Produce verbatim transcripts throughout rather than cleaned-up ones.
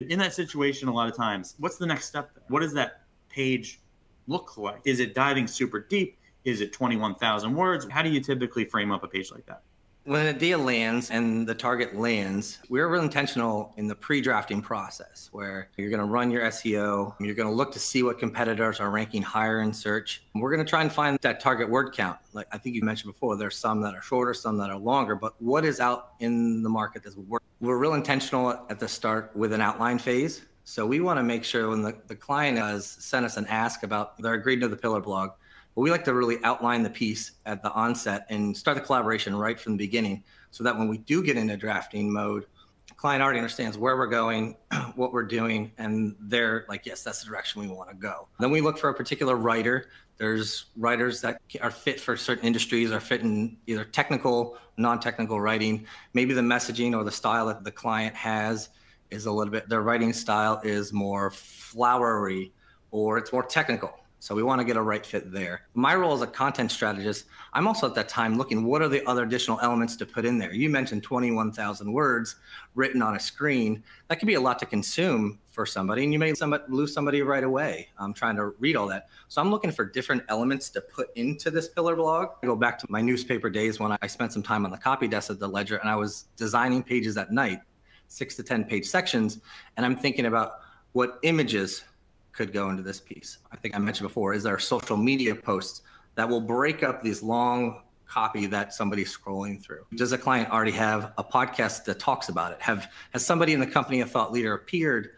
In that situation, a lot of times, what's the next step? What does that page look like? Is it diving super deep? Is it twenty-one thousand words? How do you typically frame up a page like that? When an idea lands and the target lands, we're real intentional in the pre-drafting process where you're going to run your S E O, you're going to look to see what competitors are ranking higher in search. We're going to try and find that target word count. Like I think you mentioned before, there's some that are shorter, some that are longer, but what is out in the market that's working? We're real intentional at the start with an outline phase. So we want to make sure when the, the client has sent us an ask about their agreed to the pillar blog, but we like to really outline the piece at the onset and start the collaboration right from the beginning so that when we do get into drafting mode, the client already understands where we're going, what we're doing, and they're like, yes, that's the direction we want to go. Then we look for a particular writer. There's writers that are fit for certain industries, are fit in either technical, non-technical writing. Maybe the messaging or the style that the client has is a little bit, their writing style is more flowery or it's more technical. So we want to get a right fit there. My role as a content strategist, I'm also at that time looking, what are the other additional elements to put in there? You mentioned twenty-one thousand words written on a screen. That could be a lot to consume for somebody, and you may lose somebody right away. I'm trying to read all that. So I'm looking for different elements to put into this pillar blog. I go back to my newspaper days when I spent some time on the copy desk at the Ledger, and I was designing pages at night, six to ten page sections, and I'm thinking about what images could go into this piece. I think I mentioned before, is there social media posts that will break up these long copy that somebody's scrolling through? Does a client already have a podcast that talks about it? Have has somebody in the company, a thought leader, appeared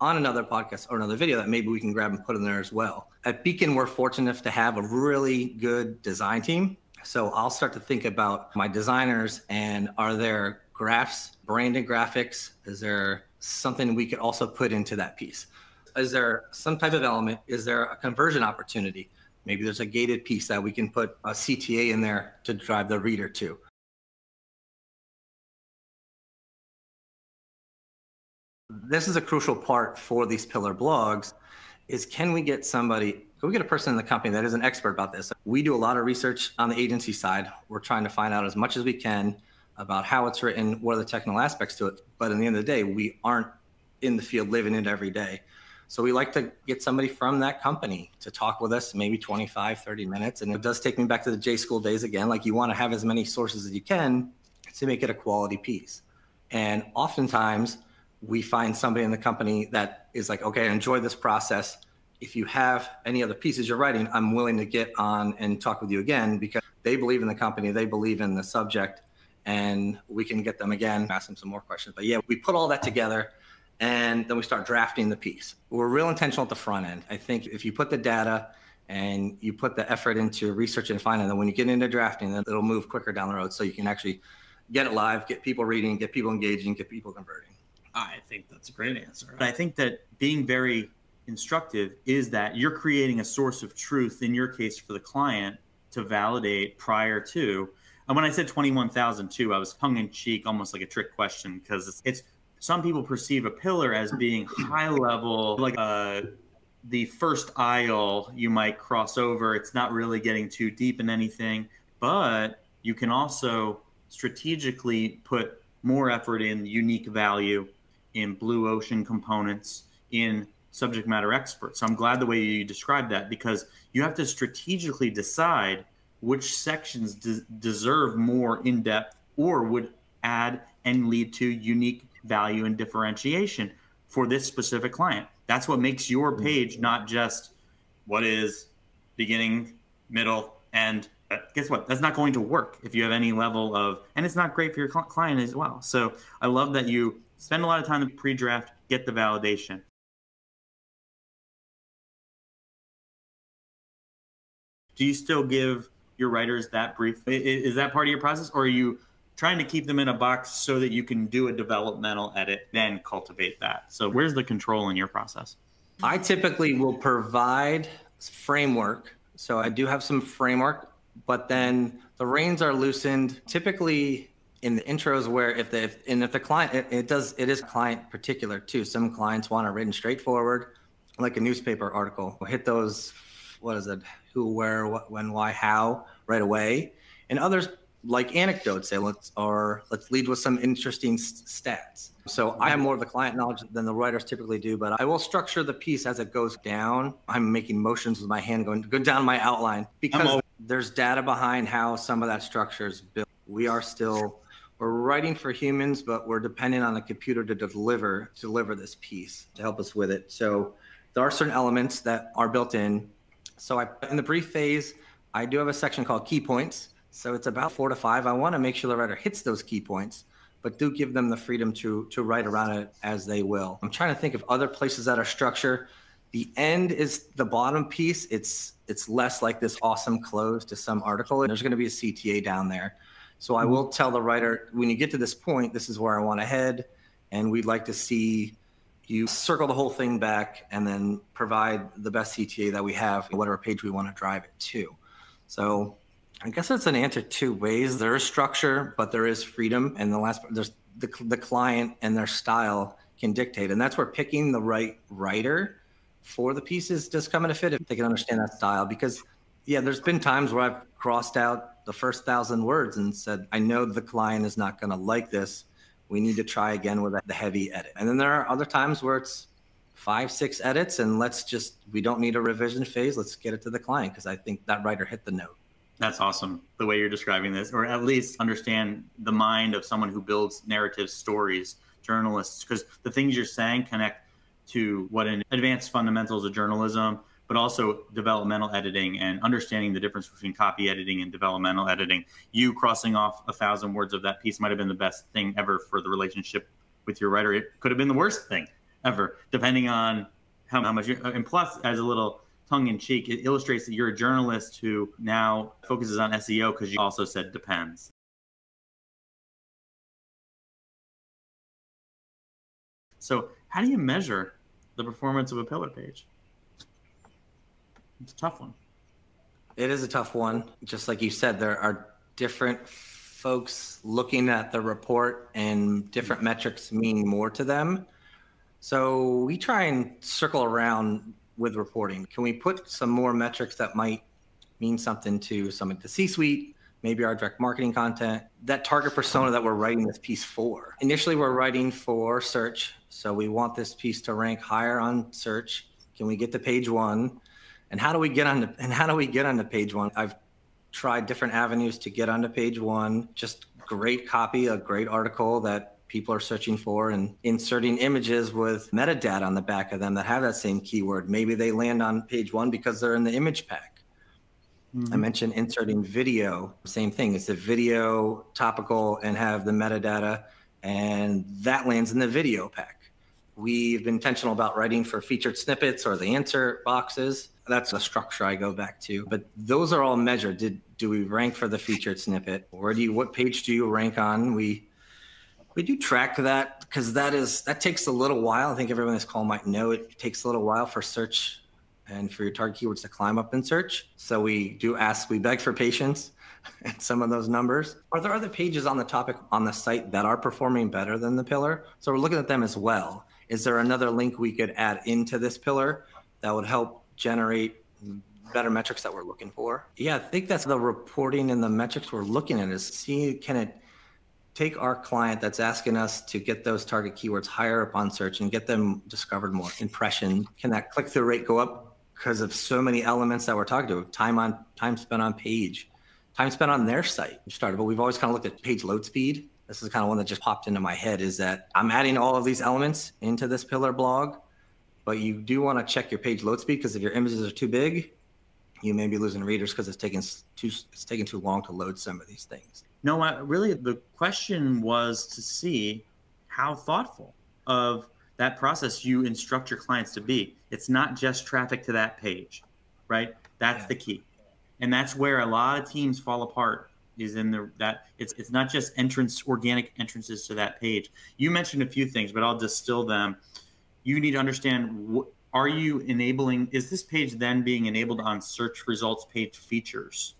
on another podcast or another video that maybe we can grab and put in there as well? At Beacon, we're fortunate enough to have a really good design team. So I'll start to think about my designers and are there graphs, branded graphics? Is there something we could also put into that piece? Is there some type of element? Is there a conversion opportunity? Maybe there's a gated piece that we can put a C T A in there to drive the reader to. This is a crucial part for these pillar blogs is can we get somebody, can we get a person in the company that is an expert about this? We do a lot of research on the agency side. We're trying to find out as much as we can about how it's written, what are the technical aspects to it. But at the end of the day, we aren't in the field living it every day. So we like to get somebody from that company to talk with us, maybe twenty-five, thirty minutes. And it does take me back to the J school days again. Like you want to have as many sources as you can to make it a quality piece. And oftentimes we find somebody in the company that is like, okay, I enjoy this process. If you have any other pieces you're writing, I'm willing to get on and talk with you again because they believe in the company, they believe in the subject, and we can get them again, ask them some more questions. But yeah, we put all that together. And then we start drafting the piece. We're real intentional at the front end. I think if you put the data and you put the effort into research and finding, then when you get into drafting, then it'll move quicker down the road so you can actually get it live, get people reading, get people engaging, get people converting. I think that's a great answer. I think that being very instructive is that you're creating a source of truth, in your case for the client, to validate prior to. And when I said twenty-one thousand too, I was tongue in cheek, almost like a trick question, because it's, it's some people perceive a pillar as being high level, like uh, the first aisle you might cross over. It's not really getting too deep in anything, but you can also strategically put more effort in unique value, in blue ocean components, in subject matter experts. So I'm glad the way you described that, because you have to strategically decide which sections de- deserve more in-depth or would add and lead to unique value and differentiation for this specific client. That's what makes your page not just what is beginning, middle, end. Guess what? That's not going to work if you have any level of, and it's not great for your client as well. So I love that you spend a lot of time in pre-draft, get the validation. Do you still give your writers that brief? Is that part of your process, or are you trying to keep them in a box so that you can do a developmental edit, then cultivate that? So where's the control in your process? I typically will provide framework. So I do have some framework, but then the reins are loosened typically in the intros where if the, if, and if the client, it, it does, it is client particular too. Some clients want it written straightforward, like a newspaper article. We'll hit those, what is it? Who, where, what, when, why, how, right away. And others like anecdotes, say let's or let's lead with some interesting stats. So I have more of the client knowledge than the writers typically do, but I will structure the piece as it goes down. I'm making motions with my hand going go down my outline because there's data behind how some of that structure is built. We are still we're writing for humans, but we're dependent on a computer to deliver deliver this piece to help us with it. So there are certain elements that are built in. So I in the brief phase, I do have a section called key points. So it's about four to five. I want to make sure the writer hits those key points, but do give them the freedom to to write around it as they will. I'm trying to think of other places that are structure. The end is the bottom piece. It's it's less like this awesome close to some article. There's going to be a C T A down there. So I will tell the writer, when you get to this point, this is where I want to head. And we'd like to see you circle the whole thing back and then provide the best C T A that we have, whatever page we want to drive it to. So I guess it's an answer two ways. There is structure, but there is freedom. And the last, there's the, the client and their style can dictate. And that's where picking the right writer for the pieces does come into fit if they can understand that style. Because, yeah, there's been times where I've crossed out the first thousand words and said, I know the client is not going to like this. We need to try again with the heavy edit. And then there are other times where it's five, six edits. And let's just, we don't need a revision phase. Let's get it to the client because I think that writer hit the note. That's awesome, the way you're describing this, or at least understand the mind of someone who builds narrative stories, journalists, because the things you're saying connect to what in advanced fundamentals of journalism, but also developmental editing and understanding the difference between copy editing and developmental editing. You crossing off a thousand words of that piece might have been the best thing ever for the relationship with your writer. It could have been the worst thing ever, depending on how, how much you, and plus, as a little tongue-in-cheek, it illustrates that you're a journalist who now focuses on S E O because you also said depends. So how do you measure the performance of a pillar page? It's a tough one. It is a tough one. Just like you said, there are different folks looking at the report and different metrics mean more to them. So we try and circle around with reporting. Can we put some more metrics that might mean something to some of the C-suite, maybe our direct marketing content, that target persona that we're writing this piece for? Initially, we're writing for search. So we want this piece to rank higher on search. Can we get to page one? And how do we get on to, and how do we get on to page one? I've tried different avenues to get onto page one, just great copy, a great article that people are searching for, and inserting images with metadata on the back of them that have that same keyword. Maybe they land on page one because they're in the image pack. Mm-hmm. I mentioned inserting video, same thing. It's a video topical and have the metadata, and that lands in the video pack. We've been intentional about writing for featured snippets or the answer boxes. That's the structure I go back to, but those are all measured. Did, do we rank for the featured snippet? Where do you, what page do you rank on? We, We do track that because that is that takes a little while. I think everyone on this call might know it takes a little while for search and for your target keywords to climb up in search. So we do ask, we beg for patience at some of those numbers. Are there other pages on the topic on the site that are performing better than the pillar? So we're looking at them as well. Is there another link we could add into this pillar that would help generate better metrics that we're looking for? Yeah, I think that's the reporting and the metrics we're looking at is see can it take our client that's asking us to get those target keywords higher up on search and get them discovered more. Impression, can that click-through rate go up because of so many elements that we're talking to? Time on time spent on page, time spent on their site. We started, but we've always kind of looked at page load speed. This is kind of one that just popped into my head is that I'm adding all of these elements into this pillar blog, but you do want to check your page load speed because if your images are too big, you may be losing readers because it's taking too it's taking too long to load some of these things. No, I, really, the question was to see how thoughtful of that process you instruct your clients to be. It's not just traffic to that page, right? That's yeah. the key. And that's where a lot of teams fall apart is in the, that it's, it's not just entrance, organic entrances to that page. You mentioned a few things, but I'll distill them. You need to understand, what, are you enabling, is this page then being enabled on search results page features,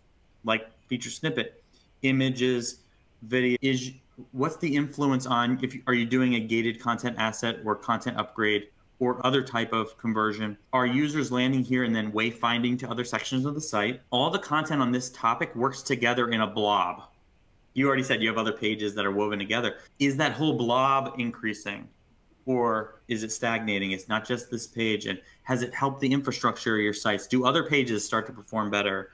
like feature snippet? Images, video, is what's the influence on if you, are you doing a gated content asset or content upgrade or other type of conversion? Are users landing here and then wayfinding to other sections of the site? All the content on this topic works together in a blob. you already said you have other pages that are woven together. Is that whole blob increasing, or is it stagnating? It's not just this page. And has it helped the infrastructure of your sites? Do other pages start to perform better?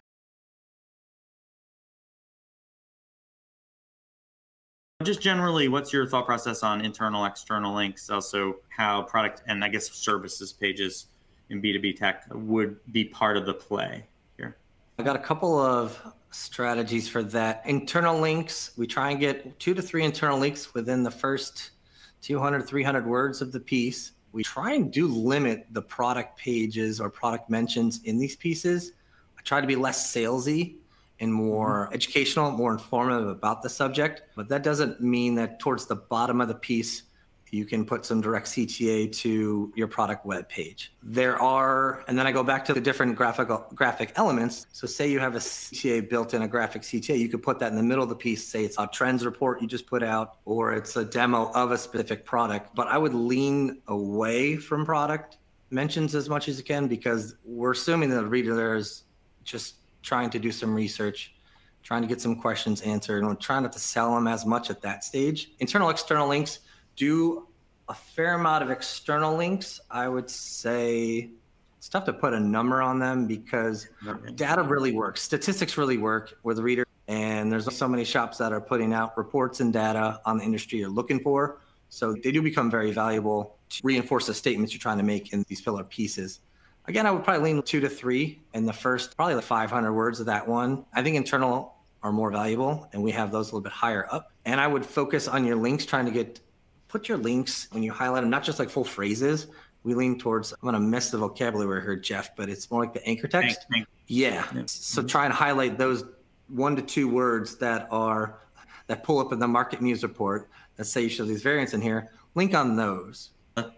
Just generally, what's your thought process on internal, external links? Also, how product and I guess services pages in B two B tech would be part of the play here? I got a couple of strategies for that. Internal links, we try and get two to three internal links within the first two hundred, three hundred words of the piece. We try and do limit the product pages or product mentions in these pieces. I try to be less salesy and more educational, more informative about the subject. But that doesn't mean that towards the bottom of the piece, you can put some direct C T A to your product web page. There are, and then I go back to the different graphical graphic elements. So say you have a C T A built in, a graphic C T A, you could put that in the middle of the piece, say it's a trends report you just put out, or it's a demo of a specific product. But I would lean away from product mentions as much as you can, because we're assuming that the reader is just trying to do some research, trying to get some questions answered, and we're trying not to sell them as much at that stage. Internal, external links, do a fair amount of external links. I would say it's tough to put a number on them, because data really works. Statistics really work with the reader. And there's so many shops that are putting out reports and data on the industry you're looking for. So they do become very valuable to reinforce the statements you're trying to make in these pillar pieces. Again, I would probably lean two to three in the first, probably the five hundred words of that one. I think internal are more valuable, and we have those a little bit higher up. And I would focus on your links, trying to get, put your links when you highlight them, not just like full phrases. We lean towards, I'm going to miss the vocabulary here, Jeff, but it's more like the anchor text. Thanks. Yeah. Yep. So try and highlight those one to two words that are, that pull up in the Market Muse report that say you show these variants in here. Link on those.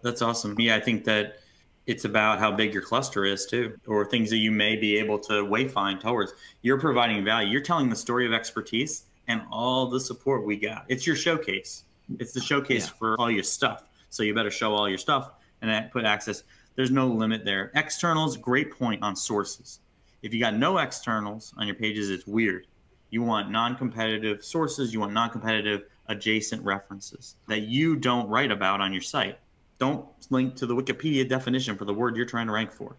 That's awesome. Yeah, I think that it's about how big your cluster is too, or things that you may be able to wayfind towards. You're providing value. You're telling the story of expertise and all the support we got. It's your showcase. It's the showcase yeah. for all your stuff. So you better show all your stuff and put access. There's no limit there. Externals, great point on sources. If you got no externals on your pages, it's weird. You want non-competitive sources. You want non-competitive adjacent references that you don't write about on your site. Don't link to the Wikipedia definition for the word you're trying to rank for.